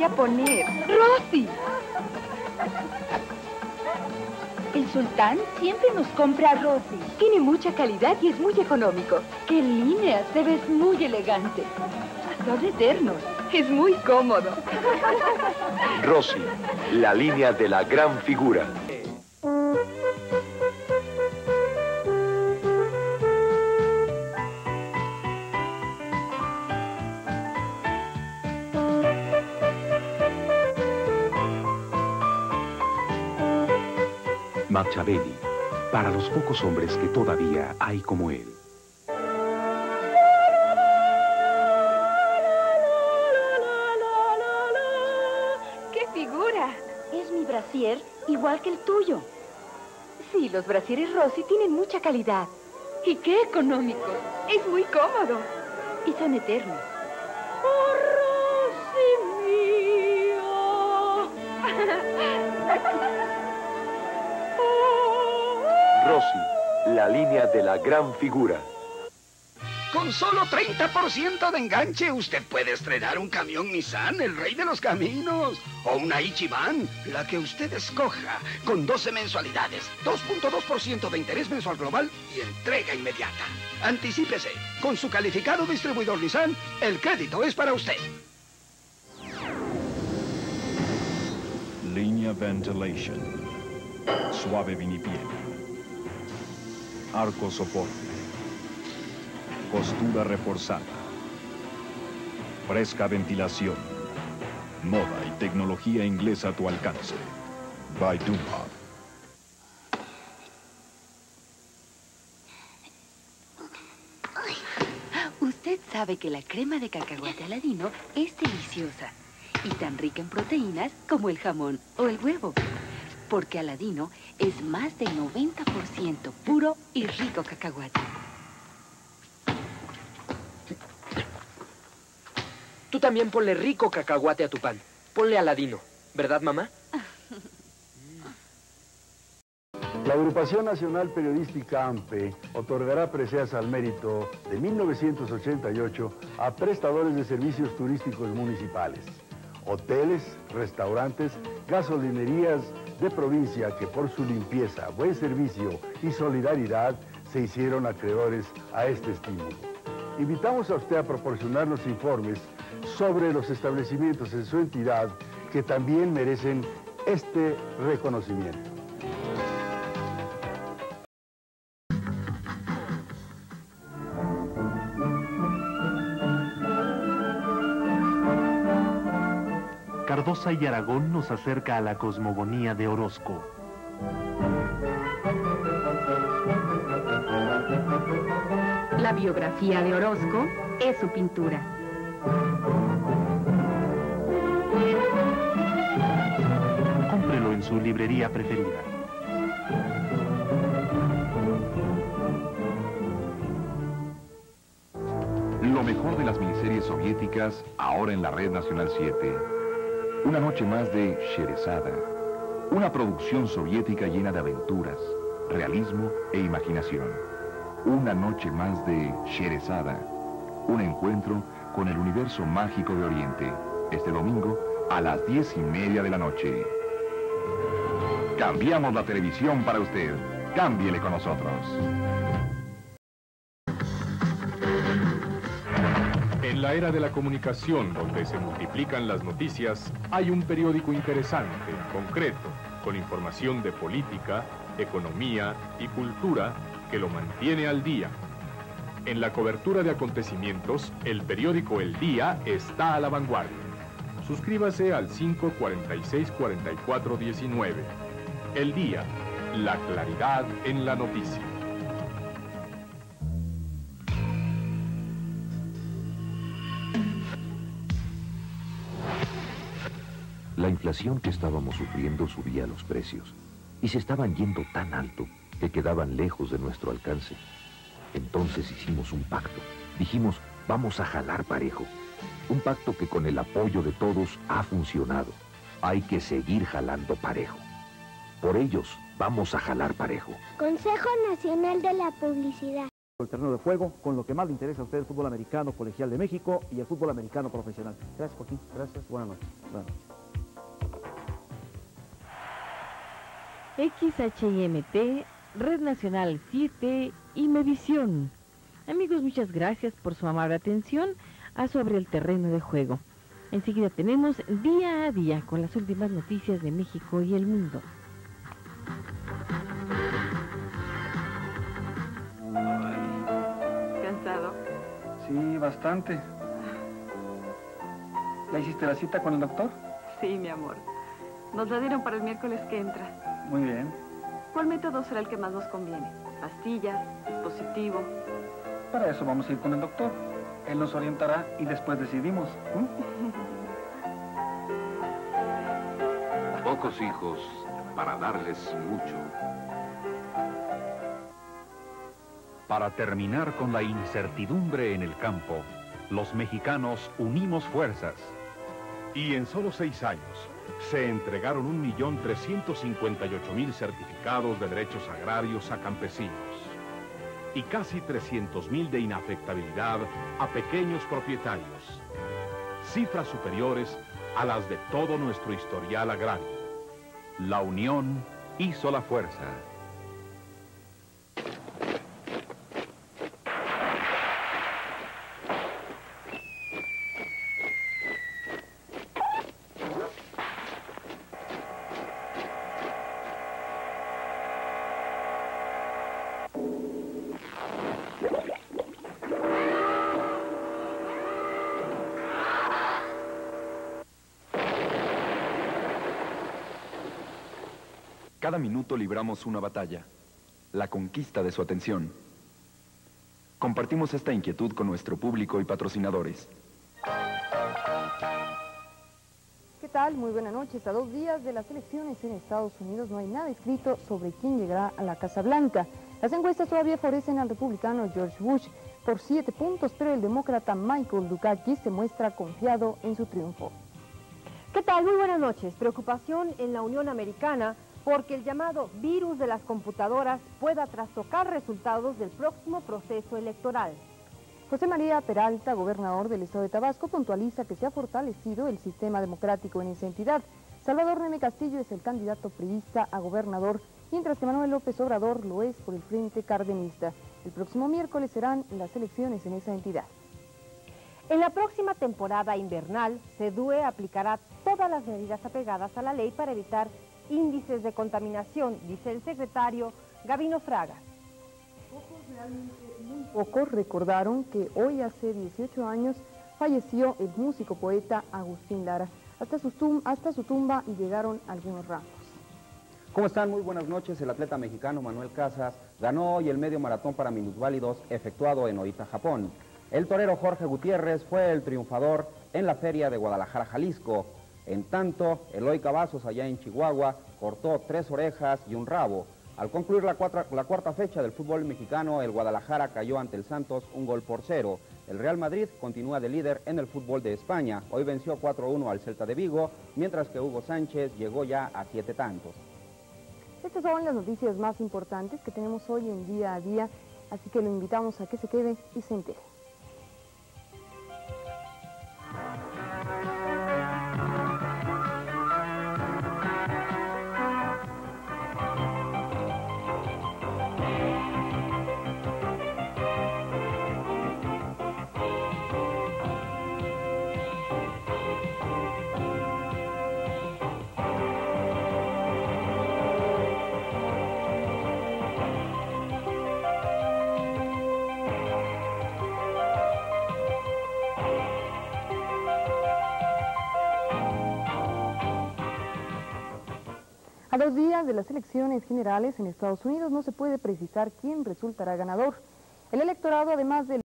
voy a poner. ¡Rosy! El sultán siempre nos compra Rosy. Tiene mucha calidad y es muy económico. ¡Qué líneas! Te ves muy elegante. Son eternos. Es muy cómodo. Rosy, la línea de la gran figura. Matchabelli, para los pocos hombres que todavía hay como él. ¡Qué figura! Es mi brasier igual que el tuyo. Sí, los brasieres Rosy tienen mucha calidad. Y qué económico. Es muy cómodo. Y son eternos. ¡Oh, Rosy mía! Rosy, la línea de la gran figura. Con solo 30% de enganche, usted puede estrenar un camión Nissan, el rey de los caminos. O una Ichiban, la que usted escoja. Con 12 mensualidades, 2.2% de interés mensual global y entrega inmediata. Anticípese, con su calificado distribuidor Nissan, el crédito es para usted. Línea Ventilation. Suave vinipiel. Arco soporte. Costura reforzada. Fresca ventilación. Moda y tecnología inglesa a tu alcance. By Dunlop. Usted sabe que la crema de cacahuate Aladino es deliciosa y tan rica en proteínas como el jamón o el huevo. Porque Aladino es más de 90% puro y rico cacahuate. Tú también ponle rico cacahuate a tu pan. Ponle Aladino, ¿verdad, mamá? La Agrupación Nacional Periodística AMPE otorgará preseas al mérito de 1988 a prestadores de servicios turísticos municipales. Hoteles, restaurantes, gasolinerías de provincia que por su limpieza, buen servicio y solidaridad se hicieron acreedores a este estímulo. Invitamos a usted a proporcionarnos informes sobre los establecimientos en su entidad que también merecen este reconocimiento. Cardosa y Aragón nos acerca a la cosmogonía de Orozco. La biografía de Orozco es su pintura. Cómprelo en su librería preferida. Lo mejor de las miniseries soviéticas, ahora en la Red Nacional 7. Una noche más de Sherezada, una producción soviética llena de aventuras, realismo e imaginación. Una noche más de Sherezada, un encuentro con el universo mágico de Oriente, este domingo a las 10:30 de la noche. Cambiamos la televisión para usted, cámbiele con nosotros. En la era de la comunicación, donde se multiplican las noticias, hay un periódico interesante, concreto, con información de política, economía y cultura que lo mantiene al día. En la cobertura de acontecimientos, el periódico El Día está a la vanguardia. Suscríbase al 546-4419. El Día, la claridad en la noticia. La inflación que estábamos sufriendo subía los precios y se estaban yendo tan alto que quedaban lejos de nuestro alcance. Entonces hicimos un pacto. Dijimos, vamos a jalar parejo. Un pacto que con el apoyo de todos ha funcionado. Hay que seguir jalando parejo. Por ellos, vamos a jalar parejo. Consejo Nacional de la Publicidad. El terreno de juego, con lo que más le interesa a usted, el fútbol americano colegial de México y el fútbol americano profesional. Gracias, Joaquín. Gracias. Buenas noches. Buenas noches. XHIMT, Red Nacional 7 y Mevisión. Amigos, muchas gracias por su amable atención a Sobre el Terreno de Juego. Enseguida tenemos Día a Día con las últimas noticias de México y el mundo. Sí, bastante. ¿Ya hiciste la cita con el doctor? Sí, mi amor. Nos la dieron para el miércoles que entra. Muy bien. ¿Cuál método será el que más nos conviene? ¿Pastillas? ¿Dispositivo? Para eso vamos a ir con el doctor. Él nos orientará y después decidimos. ¿Mm? Pocos hijos para darles mucho. Para terminar con la incertidumbre en el campo, los mexicanos unimos fuerzas. Y en solo 6 años, se entregaron 1.358.000 certificados de derechos agrarios a campesinos. Y casi 300.000 de inafectabilidad a pequeños propietarios. Cifras superiores a las de todo nuestro historial agrario. La unión hizo la fuerza. Cada minuto libramos una batalla, la conquista de su atención. Compartimos esta inquietud con nuestro público y patrocinadores. ¿Qué tal? Muy buenas noches. A 2 días de las elecciones en Estados Unidos no hay nada escrito sobre quién llegará a la Casa Blanca. Las encuestas todavía favorecen al republicano George Bush por 7 puntos, pero el demócrata Michael Dukakis se muestra confiado en su triunfo. ¿Qué tal? Muy buenas noches. Preocupación en la Unión Americana porque el llamado virus de las computadoras pueda trastocar resultados del próximo proceso electoral. José María Peralta, gobernador del estado de Tabasco, puntualiza que se ha fortalecido el sistema democrático en esa entidad. Salvador Neme Castillo es el candidato priista a gobernador, mientras que Manuel López Obrador lo es por el frente cardenista. El próximo miércoles serán las elecciones en esa entidad. En la próxima temporada invernal, SEDUE aplicará todas las medidas apegadas a la ley para evitar índices de contaminación, dice el secretario Gabino Fraga. Pocos recordaron que hoy hace 18 años falleció el músico poeta Agustín Lara. Hasta su tumba llegaron algunos ramos. ¿Cómo están? Muy buenas noches. El atleta mexicano Manuel Casas ganó hoy el medio maratón para minusválidos efectuado en Oita, Japón. El torero Jorge Gutiérrez fue el triunfador en la feria de Guadalajara, Jalisco. En tanto, Eloy Cavazos, allá en Chihuahua, cortó 3 orejas y un rabo. Al concluir la cuarta fecha del fútbol mexicano, el Guadalajara cayó ante el Santos 1-0. El Real Madrid continúa de líder en el fútbol de España. Hoy venció 4-1 al Celta de Vigo, mientras que Hugo Sánchez llegó ya a 7 tantos. Estas son las noticias más importantes que tenemos hoy en Día a Día, así que lo invitamos a que se quede y se entere. A 2 días de las elecciones generales en Estados Unidos no se puede precisar quién resultará ganador. El electorado, además del